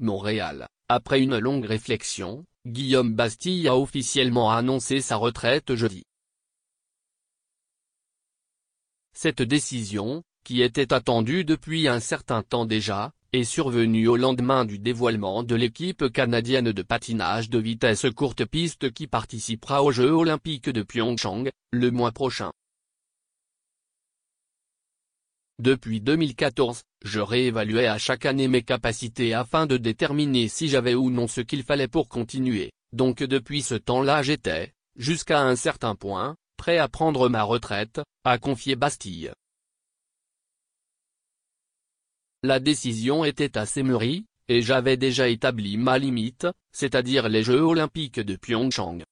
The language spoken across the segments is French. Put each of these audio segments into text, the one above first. Montréal. Après une longue réflexion, Guillaume Bastille a officiellement annoncé sa retraite jeudi. Cette décision, qui était attendue depuis un certain temps déjà, est survenue au lendemain du dévoilement de l'équipe canadienne de patinage de vitesse courte piste qui participera aux Jeux olympiques de Pyeongchang, le mois prochain. Depuis 2014, je réévaluais à chaque année mes capacités afin de déterminer si j'avais ou non ce qu'il fallait pour continuer, donc depuis ce temps-là j'étais, jusqu'à un certain point, prêt à prendre ma retraite, a confié Bastille. La décision était assez mûrie, et j'avais déjà établi ma limite, c'est-à-dire les Jeux olympiques de Pyeongchang.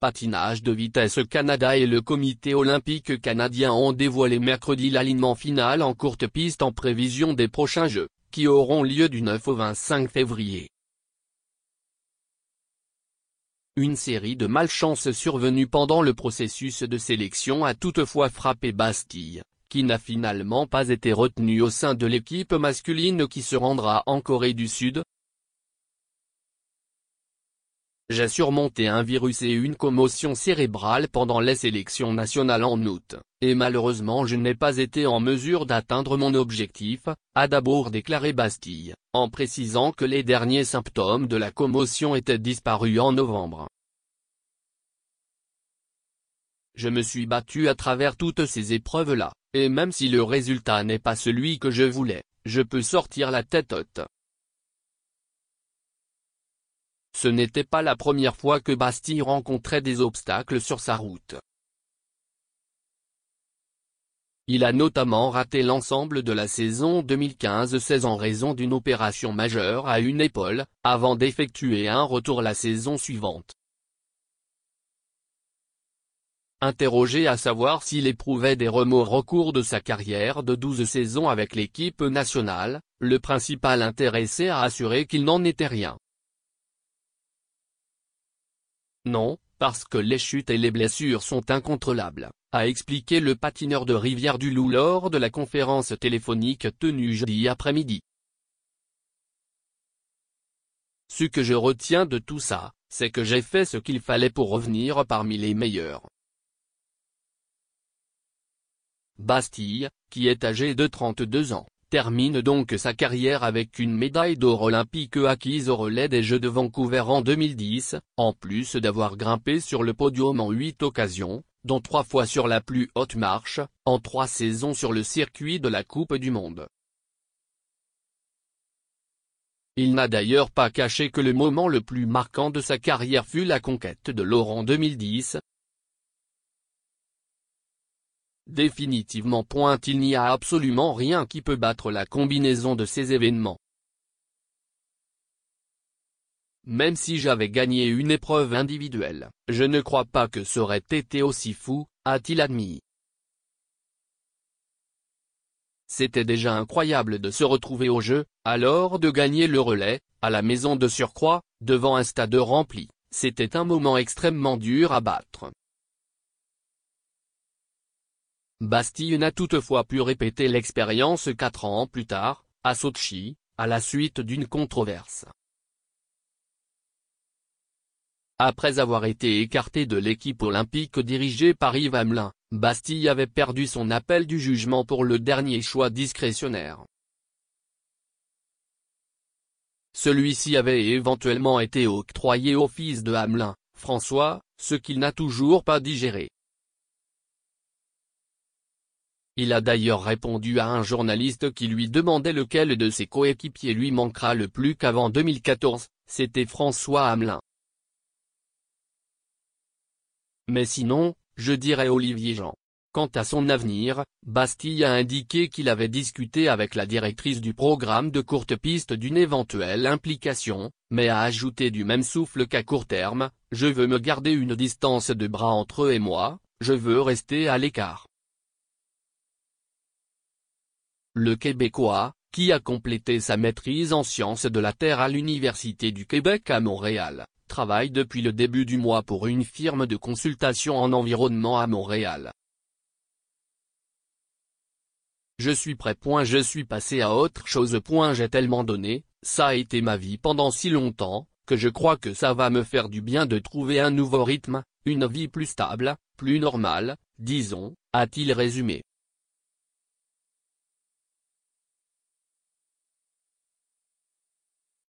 Patinage de vitesse Canada et le Comité olympique canadien ont dévoilé mercredi l'alignement final en courte piste en prévision des prochains Jeux, qui auront lieu du 9 au 25 février. Une série de malchances survenues pendant le processus de sélection a toutefois frappé Bastille, qui n'a finalement pas été retenu au sein de l'équipe masculine qui se rendra en Corée du Sud. J'ai surmonté un virus et une commotion cérébrale pendant les sélections nationales en août, et malheureusement je n'ai pas été en mesure d'atteindre mon objectif, a d'abord déclaré Bastille, en précisant que les derniers symptômes de la commotion étaient disparus en novembre. Je me suis battu à travers toutes ces épreuves-là, et même si le résultat n'est pas celui que je voulais, je peux sortir la tête haute. Ce n'était pas la première fois que Bastille rencontrait des obstacles sur sa route. Il a notamment raté l'ensemble de la saison 2015-16 en raison d'une opération majeure à une épaule, avant d'effectuer un retour la saison suivante. Interrogé à savoir s'il éprouvait des remords au cours de sa carrière de 12 saisons avec l'équipe nationale, le principal intéressé a assuré qu'il n'en était rien. Non, parce que les chutes et les blessures sont incontrôlables, a expliqué le patineur de Rivière-du-Loup lors de la conférence téléphonique tenue jeudi après-midi. Ce que je retiens de tout ça, c'est que j'ai fait ce qu'il fallait pour revenir parmi les meilleurs. Bastille, qui est âgé de 32 ans, termine donc sa carrière avec une médaille d'or olympique acquise au relais des Jeux de Vancouver en 2010, en plus d'avoir grimpé sur le podium en 8 occasions, dont 3 fois sur la plus haute marche, en 3 saisons sur le circuit de la Coupe du Monde. Il n'a d'ailleurs pas caché que le moment le plus marquant de sa carrière fut la conquête de l'or en 2010. Définitivement, il n'y a absolument rien qui peut battre la combinaison de ces événements. Même si j'avais gagné une épreuve individuelle, je ne crois pas que ça aurait été aussi fou, a-t-il admis. C'était déjà incroyable de se retrouver au jeu, alors de gagner le relais, à la maison de surcroît, devant un stade rempli, c'était un moment extrêmement dur à battre. Bastille n'a toutefois pu répéter l'expérience 4 ans plus tard, à Sotchi, à la suite d'une controverse. Après avoir été écarté de l'équipe olympique dirigée par Yves Hamelin, Bastille avait perdu son appel du jugement pour le dernier choix discrétionnaire. Celui-ci avait éventuellement été octroyé au fils de Hamelin, François, ce qu'il n'a toujours pas digéré. Il a d'ailleurs répondu à un journaliste qui lui demandait lequel de ses coéquipiers lui manquera le plus qu'avant 2014, c'était François Hamelin. Mais sinon, je dirais Olivier Jean. Quant à son avenir, Bastille a indiqué qu'il avait discuté avec la directrice du programme de courte piste d'une éventuelle implication, mais a ajouté du même souffle qu'à court terme, « Je veux me garder une distance de bras entre eux et moi, je veux rester à l'écart. » Le Québécois, qui a complété sa maîtrise en sciences de la Terre à l'Université du Québec à Montréal, travaille depuis le début du mois pour une firme de consultation en environnement à Montréal. Je suis prêt. Je suis passé à autre chose. J'ai tellement donné, ça a été ma vie pendant si longtemps, que je crois que ça va me faire du bien de trouver un nouveau rythme, une vie plus stable, plus normale, disons, a-t-il résumé.